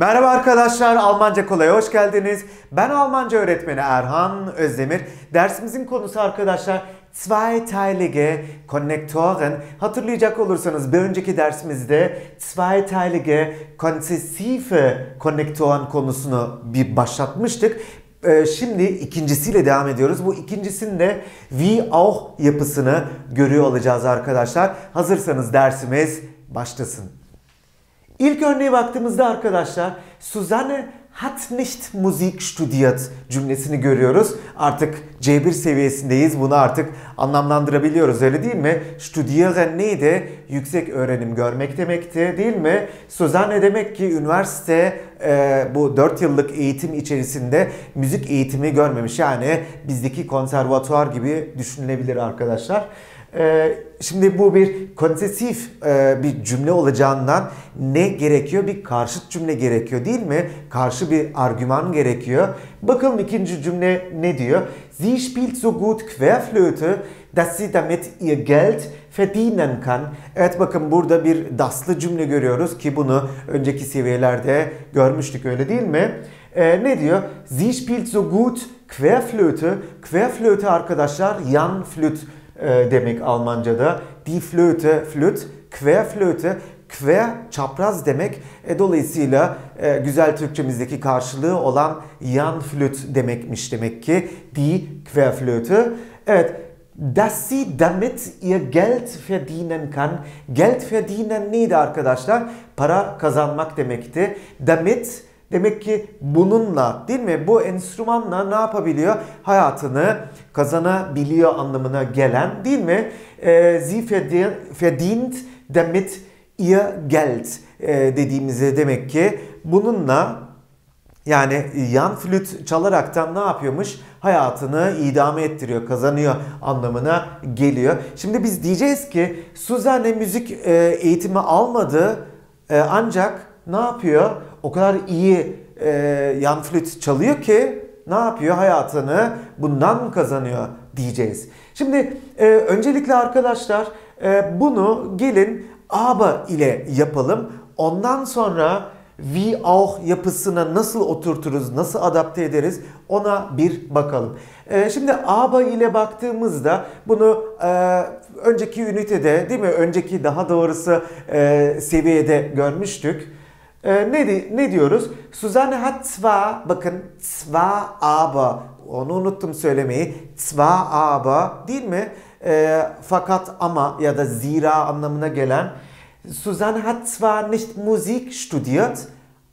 Merhaba arkadaşlar, Almanca Kolay'a hoş geldiniz. Ben Almanca öğretmeni Erhan Özdemir. Dersimizin konusu arkadaşlar Zweiteilige Konnektoren. Hatırlayacak olursanız bir önceki dersimizde Zweiteilige Konzessive Konnektoren konusunu bir başlatmıştık. Şimdi ikincisiyle devam ediyoruz. Bu ikincisinde wie auch yapısını görüyor olacağız arkadaşlar. Hazırsanız dersimiz başlasın. İlk örneğe baktığımızda arkadaşlar Susanne hat nicht Musik studiert cümlesini görüyoruz. Artık C1 seviyesindeyiz. Bunu artık anlamlandırabiliyoruz, öyle değil mi? Studieren neydi? Yüksek öğrenim görmek demekti, değil mi? Susanne demek ki üniversite bu 4 yıllık eğitim içerisinde müzik eğitimi görmemiş. Yani bizdeki konservatuvar gibi düşünülebilir arkadaşlar. Şimdi bu bir konsesif bir cümle olacağından ne gerekiyor? Bir karşıt cümle gerekiyor, değil mi? Karşı bir argüman gerekiyor. Bakalım ikinci cümle ne diyor? Sie spielt so gut Querflöte, dass sie damit ihr Geld verdienen kann. Evet, bakın burada bir daslı cümle görüyoruz ki bunu önceki seviyelerde görmüştük, öyle değil mi? Ne diyor? Sie spielt so gut Querflöte. Querflöte arkadaşlar yan flüt demek Almanca'da. Die Flöte, flüt, Querflöte, quer çapraz demek. Dolayısıyla güzel Türkçemizdeki karşılığı olan yan flüt demekmiş demek ki. Die Querflöte. Evet. Dass sie damit ihr Geld verdienen kann. Geld verdienen neydi arkadaşlar? Para kazanmak demekti. Damit demek ki bununla, değil mi? Bu enstrümanla ne yapabiliyor? Hayatını kazanabiliyor anlamına gelen, değil mi? Sie verdient damit ihr Geld dediğimizde demek ki bununla, yani yan flüt çalaraktan ne yapıyormuş? Hayatını idame ettiriyor, kazanıyor anlamına geliyor. Şimdi biz diyeceğiz ki Susanne müzik eğitimi almadı ancak ne yapıyor? O kadar iyi yan flüt çalıyor ki ne yapıyor? Hayatını bundan kazanıyor diyeceğiz. Şimdi öncelikle arkadaşlar bunu gelin aber ile yapalım. Ondan sonra wie auch yapısına nasıl oturturuz, nasıl adapte ederiz ona bir bakalım. Şimdi aber ile baktığımızda bunu önceki ünitede, değil mi? Önceki daha doğrusu seviyede görmüştük. Ne diyoruz? Susanne hat zwar, bakın zwar aber, onu unuttum söylemeyi, zwar aber, değil mi? Fakat ama ya da zira anlamına gelen. Susanne hat zwar nicht Musik studiert,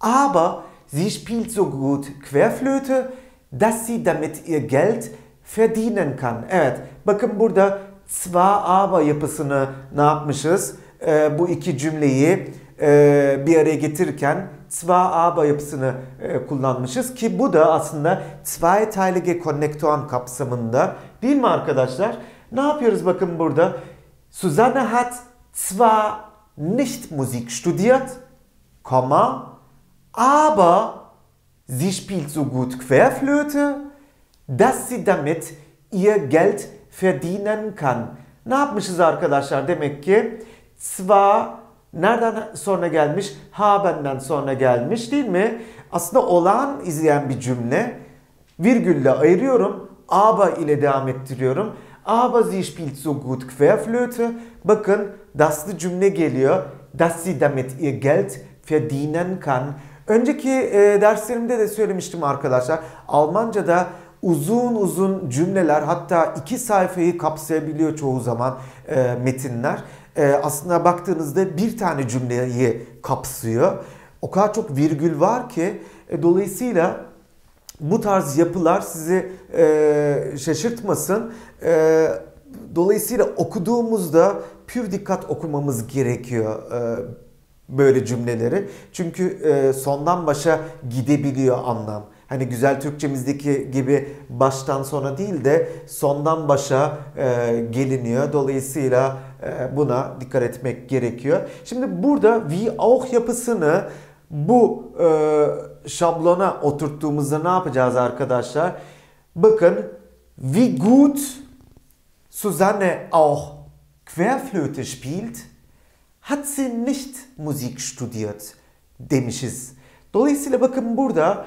aber sie spielt so gut Querflöte, dass sie damit ihr Geld verdienen kann. Evet, bakın burada zwar aber yapısını ne yapmışız? Bu iki cümleyi bir araya getirirken zwar aber yapısını kullanmışız ki bu da aslında Zweiteilige Konnektoren kapsamında, değil mi arkadaşlar? Ne yapıyoruz bakın burada? Susanne hat zwar nicht Musik studiert, Komma, aber sie spielt so gut Querflöte, dass sie damit ihr Geld verdienen kann. Ne yapmışız arkadaşlar? Demek ki zwar nereden sonra gelmiş? Haben'den sonra gelmiş, değil mi? Aslında olan izleyen bir cümle. Virgülle ayırıyorum. Aber ile devam ettiriyorum. Aber sie spielt so gut Querflöte. Bakın daslı cümle geliyor. Dass sie damit ihr Geld verdienen kann. Önceki derslerimde de söylemiştim arkadaşlar. Almanca'da uzun uzun cümleler, hatta 2 sayfayı kapsayabiliyor çoğu zaman metinler. Aslında baktığınızda bir tane cümleyi kapsıyor. O kadar çok virgül var ki dolayısıyla bu tarz yapılar sizi şaşırtmasın. Dolayısıyla okuduğumuzda pür dikkat okumamız gerekiyor böyle cümleleri. Çünkü sondan başa gidebiliyor anlam. Hani güzel Türkçemizdeki gibi baştan sona değil de sondan başa geliniyor. Dolayısıyla buna dikkat etmek gerekiyor. Şimdi burada wie auch yapısını bu şablona oturttuğumuzda ne yapacağız arkadaşlar? Bakın wie gut Susanne auch Querflöte spielt, hat sie nicht Musik studiert demişiz. Dolayısıyla bakın burada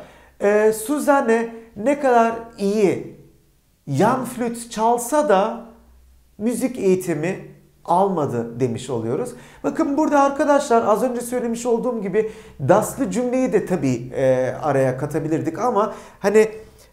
Suzanne ne kadar iyi yan flüt çalsa da müzik eğitimi almadı demiş oluyoruz. Bakın burada arkadaşlar az önce söylemiş olduğum gibi daslı cümleyi de tabii araya katabilirdik ama hani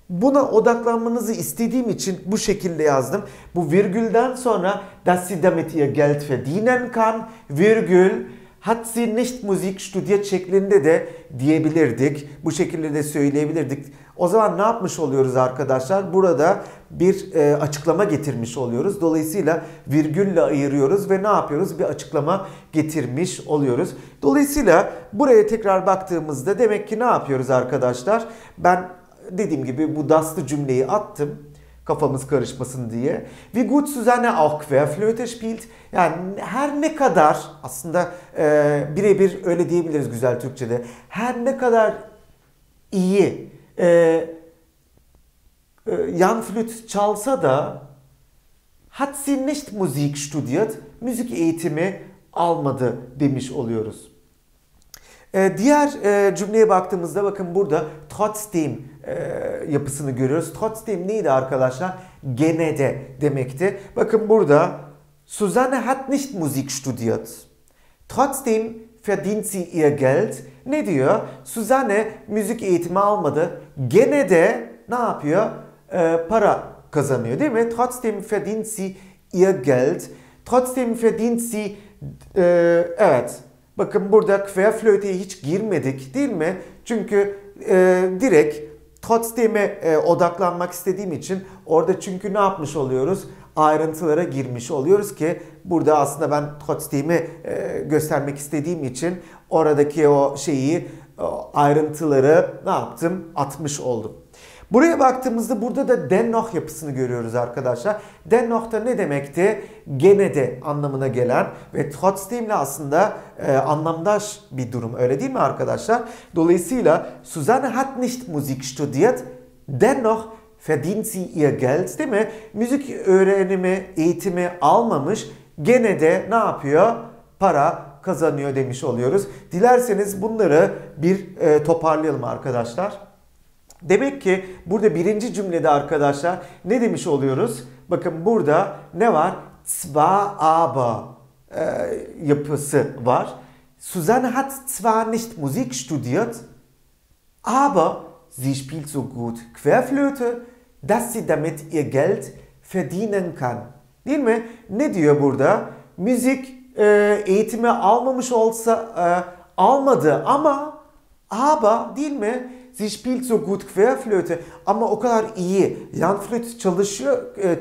buna odaklanmanızı istediğim için bu şekilde yazdım. Bu virgülden sonra dass sie damit ihr Geld verdienen kann, virgül hat sie nicht Musik studiert şeklinde de diyebilirdik. Bu şekilde de söyleyebilirdik. O zaman ne yapmış oluyoruz arkadaşlar? Burada bir açıklama getirmiş oluyoruz. Dolayısıyla virgülle ayırıyoruz ve ne yapıyoruz? Bir açıklama getirmiş oluyoruz. Dolayısıyla buraya tekrar baktığımızda demek ki ne yapıyoruz arkadaşlar? Ben dediğim gibi bu daslı cümleyi attım. Kafamız karışmasın diye. Wie gut Susanne auch Querflöte spielt. Yani her ne kadar aslında birebir öyle diyebiliriz güzel Türkçe'de. Her ne kadar iyi yan flüt çalsa da hat sie nicht Musik studiert. Müzik eğitimi almadı demiş oluyoruz. Diğer cümleye baktığımızda bakın burada trotzdem yapısını görüyoruz. Trotzdem neydi arkadaşlar? Gene de demekti. Bakın burada Susanne hat nicht Musik studiert. Trotzdem verdient sie ihr Geld. Ne diyor? Susanne müzik eğitimi almadı. Gene de ne yapıyor? Para kazanıyor değil mi? Trotzdem verdient sie ihr Geld. Trotzdem verdient sie... evet. Bakın burada Querflöte'ye hiç girmedik değil mi? Çünkü direkt trotzdem'e odaklanmak istediğim için orada çünkü ne yapmış oluyoruz? Ayrıntılara girmiş oluyoruz ki burada aslında ben trotzdem'i göstermek istediğim için oradaki o şeyi ayrıntıları ne yaptım? Atmış oldum. Buraya baktığımızda burada da dennoch yapısını görüyoruz arkadaşlar. Dennoch da ne demekti? Gene de anlamına gelen ve trotzdem ile aslında anlamdaş bir durum. Öyle değil mi arkadaşlar? Dolayısıyla Susanne hat nicht Musik studiert, dennoch verdient sie ihr Geld, değil mi? Müzik öğrenimi, eğitimi almamış, gene de ne yapıyor? Para kazanıyor demiş oluyoruz. Dilerseniz bunları bir toparlayalım arkadaşlar. Demek ki burada birinci cümlede arkadaşlar ne demiş oluyoruz? Bakın burada ne var? Zwar aber yapısı var. Susanne hat zwar nicht Musik studiert, aber sie spielt so gut Querflöte, dass sie damit ihr Geld verdienen kann. Değil mi? Ne diyor burada? Müzik eğitimi almamış olsa almadı ama değil mi? Sie spielt so gut Querflöte ama o kadar iyi yan flüt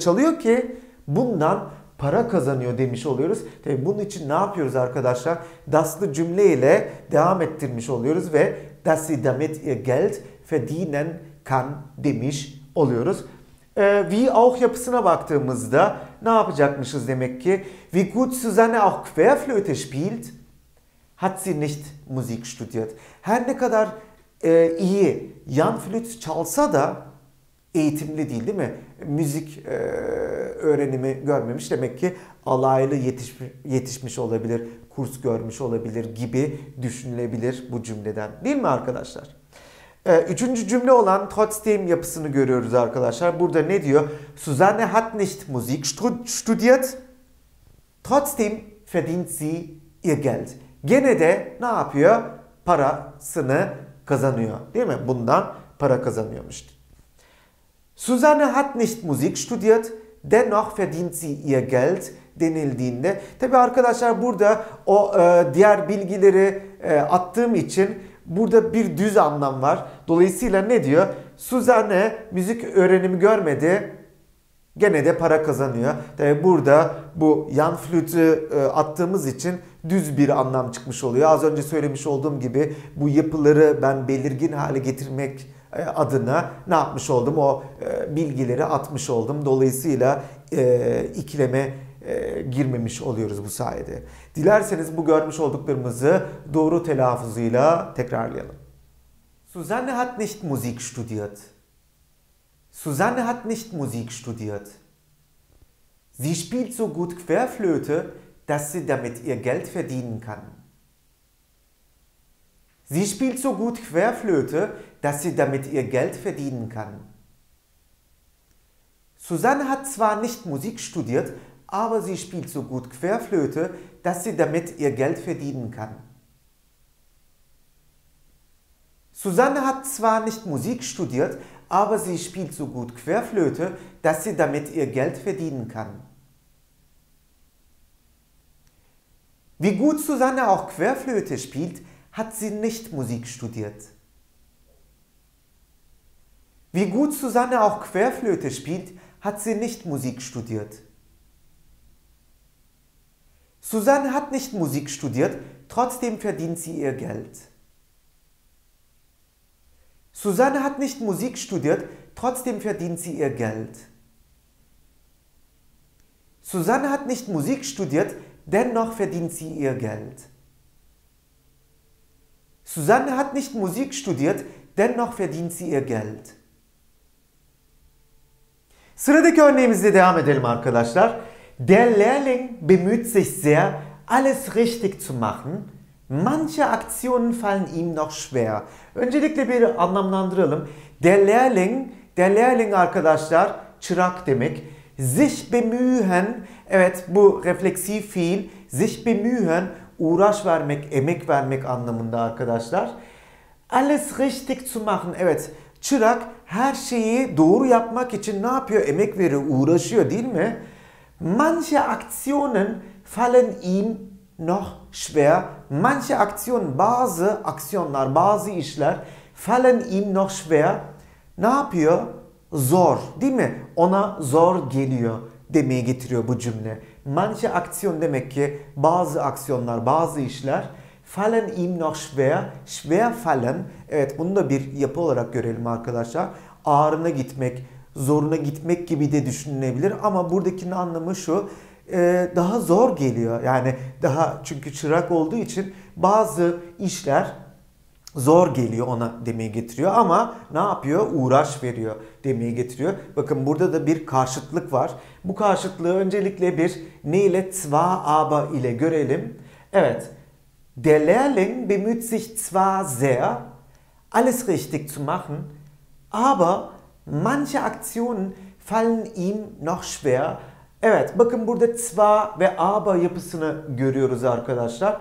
çalıyor ki bundan para kazanıyor demiş oluyoruz. Tabii bunun için ne yapıyoruz arkadaşlar? Daslı cümle ile devam ettirmiş oluyoruz ve dass sie damit ihr Geld verdienen kann demiş oluyoruz. Wie auch yapısına baktığımızda ne yapacakmışız demek ki? Wie gut Susanne auch Querflöte spielt, hat sie nicht Musik studiert. Her ne kadar iyi yan flüt çalsa da eğitimli değil, değil mi? Müzik öğrenimi görmemiş. Demek ki alaylı yetişmiş olabilir, kurs görmüş olabilir gibi düşünülebilir bu cümleden. Değil mi arkadaşlar? Üçüncü cümle olan trotzdem yapısını görüyoruz arkadaşlar. Burada ne diyor? Susanne hat nicht Musik studiert. Trotzdem verdient sie ihr Geld. Gene de ne yapıyor? Parasını kazanıyor. Değil mi? Bundan para kazanıyormuş. Susanne hat nicht Musik studiert, dennoch verdient sie ihr Geld denildiğinde. Tabi arkadaşlar burada o diğer bilgileri attığım için burada bir düz anlam var. Dolayısıyla ne diyor? Susanne müzik öğrenimi görmedi, gene de para kazanıyor. Tabi burada bu yan flütü attığımız için düz bir anlam çıkmış oluyor. Az önce söylemiş olduğum gibi bu yapıları ben belirgin hale getirmek adına ne yapmış oldum? O bilgileri atmış oldum. Dolayısıyla ikileme girmemiş oluyoruz bu sayede. Dilerseniz bu görmüş olduklarımızı doğru telaffuzuyla tekrarlayalım. Susanne hat nicht Musik studiert. Susanne hat nicht Musik studiert. Sie spielt so gut Querflöte, dass sie damit ihr Geld verdienen kann. Sie spielt so gut Querflöte, dass sie damit ihr Geld verdienen kann. Susanne hat zwar nicht Musik studiert, aber sie spielt so gut Querflöte, dass sie damit ihr Geld verdienen kann. Susanne hat zwar nicht Musik studiert, aber sie spielt so gut Querflöte, dass sie damit ihr Geld verdienen kann. Wie gut Susanne auch Querflöte spielt, hat sie nicht Musik studiert. Wie gut Susanne auch Querflöte spielt, hat sie nicht Musik studiert. Susanne hat nicht Musik studiert, trotzdem verdient sie ihr Geld. Susanne hat nicht Musik studiert, trotzdem verdient sie ihr Geld. Susanne hat nicht Musik studiert, dennoch verdient sie ihr Geld. Susanne hat nicht Musik studiert, dennoch verdient sie ihr Geld. Sıradaki örneğimizle devam edelim arkadaşlar. Der Lehrling bemüht sich sehr, alles richtig zu machen. Manche Aktionen fallen ihm noch schwer. Öncelikle bir anlamlandıralım. Der Lehrling arkadaşlar çırak demek. Sich bemühen, evet bu refleksif fiil. Sich bemühen, uğraş vermek, emek vermek anlamında arkadaşlar. Alles richtig zu machen, evet. Çırak her şeyi doğru yapmak için ne yapıyor? Emek veriyor, uğraşıyor değil mi? Manche Aktionen fallen ihm noch schwer. Manche Aktionen, bazı aksiyonlar, bazı işler fallen ihm noch schwer. Ne yapıyor? Zor değil mi? Ona zor geliyor demeye getiriyor bu cümle. Manche Aktion demek ki bazı aksiyonlar, bazı işler. Fallen ihm noch schwer, schwer fallen. Evet, bunu da bir yapı olarak görelim arkadaşlar. Ağrına gitmek, zoruna gitmek gibi de düşünülebilir. Ama buradakinin anlamı şu, daha zor geliyor. Yani daha çünkü çırak olduğu için bazı işler zor geliyor ona demeye getiriyor. Ama ne yapıyor? Uğraş veriyor demeye getiriyor. Bakın burada da bir karşıtlık var. Bu karşıtlığı öncelikle bir ne ile? Zwar aber ile görelim. Evet. Der Lehrling bemüht sich zwar sehr, alles richtig zu machen, aber manche Aktionen fallen ihm noch schwer. Evet, bakın burada zwar ve aber yapısını görüyoruz arkadaşlar.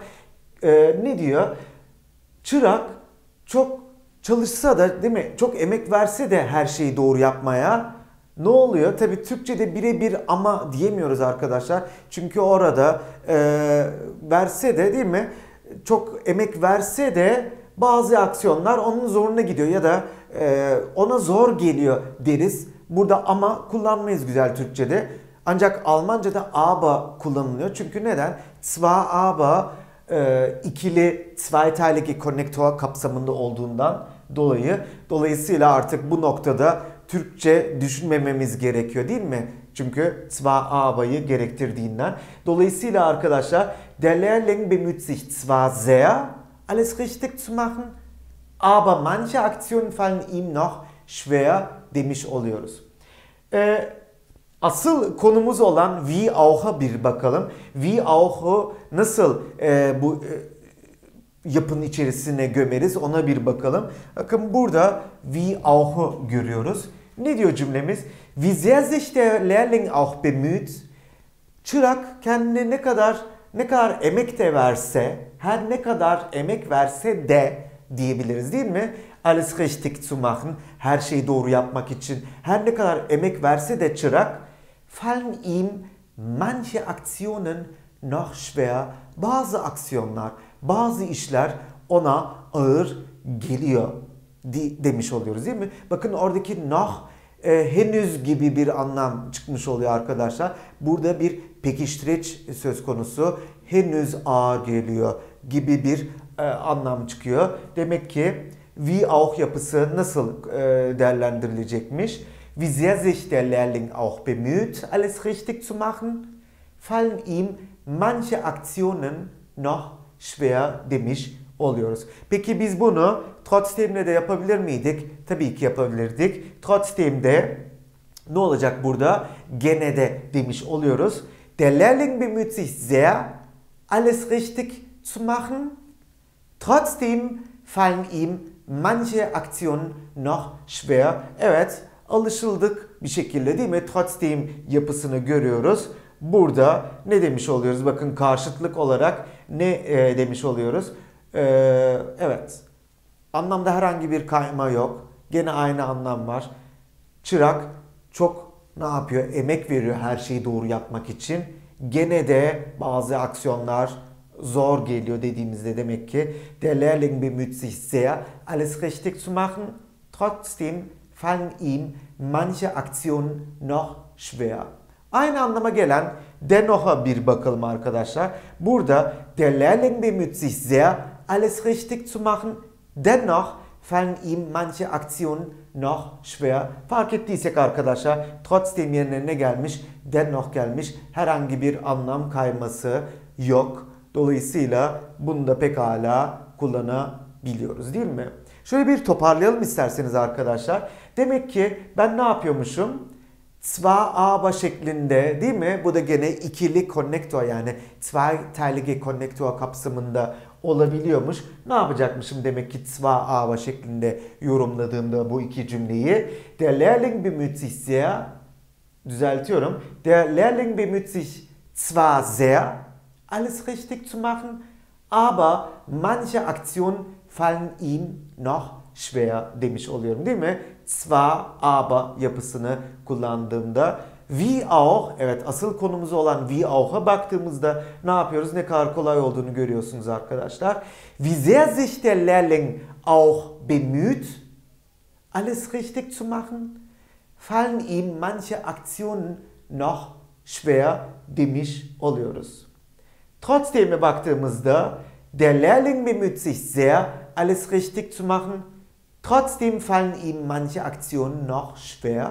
Ne diyor? Çırak çok çalışsa da, değil mi? Çok emek verse de her şeyi doğru yapmaya. Ne oluyor? Tabii Türkçe'de birebir ama diyemiyoruz arkadaşlar. Çünkü orada verse de, değil mi? Çok emek verse de bazı aksiyonlar onun zoruna gidiyor ya da ona zor geliyor deriz. Burada ama kullanmayız güzel Türkçe'de. Ancak Almanca'da aber kullanılıyor. Çünkü neden? Zwar aber ikili zweiteilige Konnektor kapsamında olduğundan dolayı. Dolayısıyla artık bu noktada Türkçe düşünmememiz gerekiyor değil mi? Çünkü zwar aber'yi gerektirdiğinden. Dolayısıyla arkadaşlar, der Lehrling bemüht sich zwar sehr, alles richtig zu machen, aber manche Aktionen fallen ihm noch schwer demiş oluyoruz. Asıl konumuz olan wie auch'a bir bakalım. Wie auch'u nasıl bu yapının içerisine gömeriz ona bir bakalım. Bakın burada wie auch'u görüyoruz. Ne diyor cümlemiz? Wie sehr sich der Lehrling auch bemüht. Çırak kendine ne kadar emek de verse, her ne kadar emek verse de diyebiliriz değil mi? Alles richtig zu machen, her şeyi doğru yapmak için her ne kadar emek verse de çırak, fallen ihm manche Aktionen noch schwer. Bazı aksiyonlar, bazı işler ona ağır geliyor demiş oluyoruz değil mi? Bakın oradaki noch henüz gibi bir anlam çıkmış oluyor arkadaşlar. Burada bir pekiştireç söz konusu. Henüz ağır geliyor gibi bir anlam çıkıyor. Demek ki wie auch yapısı nasıl değerlendirilecekmiş? Wie sehr sich der Lehrling auch bemüht, alles richtig zu machen, fallen ihm manche Aktionen noch schwer demiş oluyoruz. Peki biz bunu trotzdem'le de yapabilir miydik? Tabii ki yapabilirdik. Trotzdem'de ne olacak burada? Gene de demiş oluyoruz. Der Lehrling bemüht sich sehr, alles richtig zu machen. Trotzdem fallen ihm manche Aktionen noch schwer. Evet, alışıldık bir şekilde değil mi? Trotzdem yapısını görüyoruz. Burada ne demiş oluyoruz? Bakın karşıtlık olarak ne demiş oluyoruz? Evet, anlamda herhangi bir kayma yok. Gene aynı anlam var. Çırak çok ne yapıyor? Emek veriyor her şeyi doğru yapmak için. Gene de bazı aksiyonlar zor geliyor dediğimizde demek ki der Lehrling bemüht sich sehr, alles richtig zu machen. Trotzdem fallen ihm manche Aktionen noch schwer. Aynı anlama gelen denoch'a bir bakalım arkadaşlar. Burada der Lehrling bemüht sich sehr, alles richtig zu machen. Dennoch fallen ihm manche Aktionen noch schwer. Fark ettiysek arkadaşlar trotzdem yerine ne gelmiş? Dennoch gelmiş. Herhangi bir anlam kayması yok. Dolayısıyla bunu da pekala kullanabiliyoruz değil mi? Şöyle bir toparlayalım isterseniz arkadaşlar. Demek ki ben ne yapıyormuşum? Zwei aber şeklinde değil mi? Bu da gene ikili konnektör yani Zweiteilige Konnektör kapsamında olabiliyormuş. Ne yapacakmışım demek ki zwei aber şeklinde yorumladığımda bu iki cümleyi. Der Lehrling bemüht sich sehr, düzeltiyorum. Der Lehrling bemüht sich zwar sehr, alles richtig zu machen, aber manche Aktionen fallen ihm noch schwer demiş oluyorum değil mi? Zwar aber yapısını kullandığımda wie auch, evet asıl konumuz olan wie auch'a baktığımızda ne yapıyoruz? Ne kadar kolay olduğunu görüyorsunuz arkadaşlar. Wie sehr sich der Lehrling auch bemüht, alles richtig zu machen, fallen ihm manche Aktionen noch schwer demiş oluyoruz. Trotzdem'e baktığımızda der Lehrling bemüht sich sehr, alles richtig zu machen. Trotzdem fallen ihm manche Aktionen noch schwer.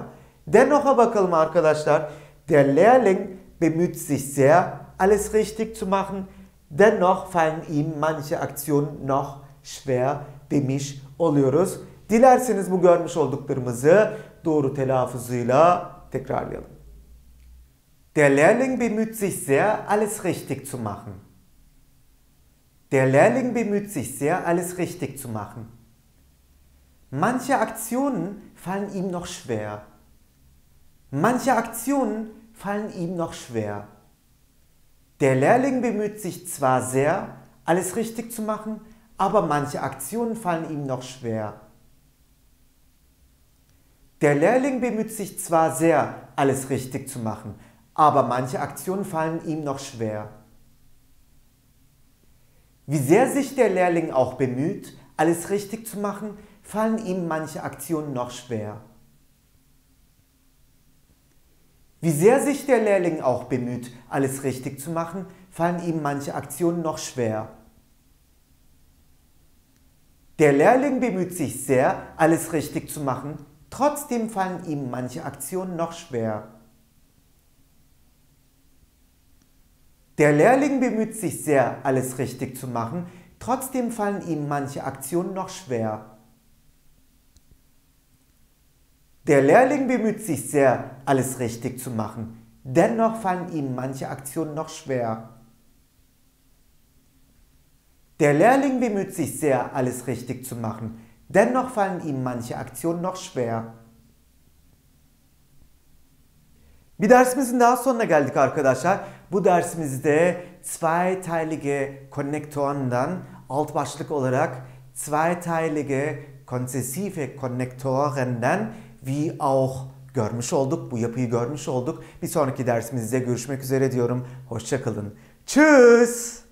Dennoch'a bakalım arkadaşlar. Der Lehrling bemüht sich sehr, alles richtig zu machen. Dennoch fallen ihm manche Aktionen noch schwer demiş oluyoruz. Dilerseniz bu görmüş olduklarımızı doğru telaffuzuyla tekrarlayalım. Der Lehrling bemüht sich sehr, alles richtig zu machen. Der Lehrling bemüht sich sehr, alles richtig zu machen. Manche Aktionen fallen ihm noch schwer. Manche Aktionen fallen ihm noch schwer. Der Lehrling bemüht sich zwar sehr, alles richtig zu machen, aber manche Aktionen fallen ihm noch schwer. Der Lehrling bemüht sich zwar sehr, alles richtig zu machen, aber manche Aktionen fallen ihm noch schwer. Wie sehr sich der Lehrling auch bemüht, alles richtig zu machen, fallen ihm manche Aktionen noch schwer. Wie sehr sich der Lehrling auch bemüht, alles richtig zu machen, fallen ihm manche Aktionen noch schwer. Der Lehrling bemüht sich sehr, alles richtig zu machen, trotzdem fallen ihm manche Aktionen noch schwer. Der Lehrling bemüht sich sehr, alles richtig zu machen, trotzdem fallen ihm manche Aktionen noch schwer. Der Lehrling bemüht sich sehr, alles richtig zu machen. Dennoch fallen ihm manche Aktionen noch schwer. Der Lehrling bemüht sich sehr, alles richtig zu machen. Dennoch fallen ihm manche Aktionen noch schwer. Bir dersimizin daha sonuna geldik arkadaşlar. Bu dersimizde Zweiteilige Konnektoren'dan alt başlık olarak Zweiteilige Konzessive Konnektoren'dan wie auch görmüş olduk. Bu yapıyı görmüş olduk. Bir sonraki dersimizde görüşmek üzere diyorum. Hoşça kalın. Tschüss.